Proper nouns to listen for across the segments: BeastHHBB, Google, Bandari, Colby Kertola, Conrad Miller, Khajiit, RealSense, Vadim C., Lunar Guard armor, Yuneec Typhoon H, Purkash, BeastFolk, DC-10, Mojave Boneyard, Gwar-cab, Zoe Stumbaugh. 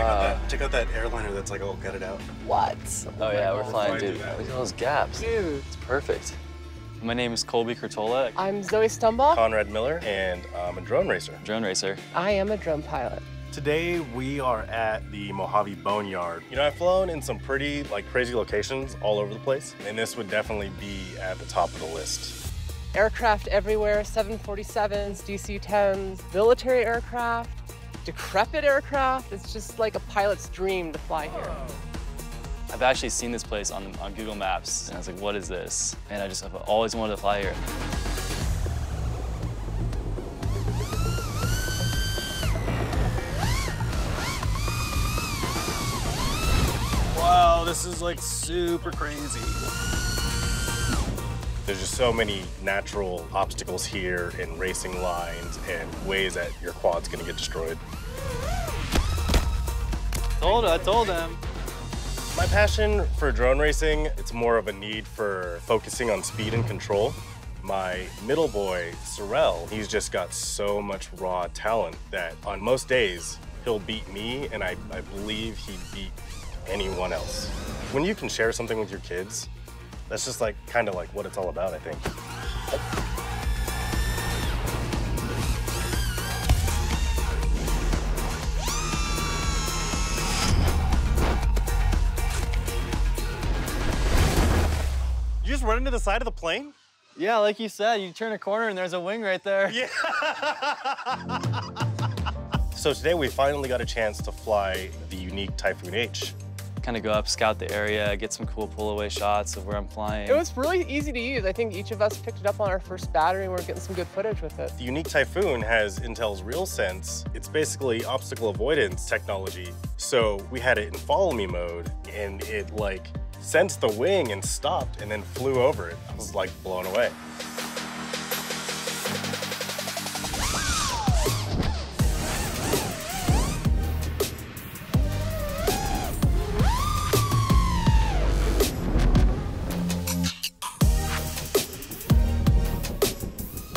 wow. Check out that airliner that's like all gutted out. What? Oh yeah, we're flying, dude. Look at those gaps. Dude. It's perfect. My name is Colby Kertola. I'm Zoe Stumbaugh. Conrad Miller, and I'm a drone racer. I am a drone pilot. Today we are at the Mojave Boneyard. You know, I've flown in some pretty crazy locations all over the place, and this would definitely be at the top of the list. Aircraft everywhere, 747s, DC-10s, military aircraft, decrepit aircraft. It's just like a pilot's dream to fly here. I've actually seen this place on Google Maps, and I was like, what is this? And I've always wanted to fly here. This is like super crazy. There's just so many natural obstacles here and racing lines and ways that your quad's gonna get destroyed. I told him. My passion for drone racing, it's more of a need for focusing on speed and control. My middle boy, Sorrel, he's just got so much raw talent that on most days, he'll beat me, and I believe he beat anyone else. When you can share something with your kids, that's just kind of what it's all about, I think. You just run into the side of the plane? Yeah, like you said, you turn a corner and there's a wing right there. Yeah. So today we finally got a chance to fly the Yuneec Typhoon H. Kind of go up, scout the area, get some cool pull-away shots of where I'm flying. It was really easy to use. I think each of us picked it up on our first battery, and we're getting some good footage with it. The Yuneec Typhoon has Intel's RealSense. It's basically obstacle avoidance technology. So we had it in follow-me mode, and it sensed the wing and stopped and then flew over it. I was blown away.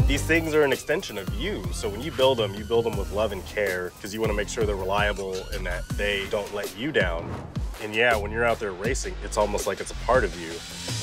These things are an extension of you, so when you build them with love and care, because you want to make sure they're reliable and that they don't let you down. And yeah, when you're out there racing, it's almost like it's a part of you.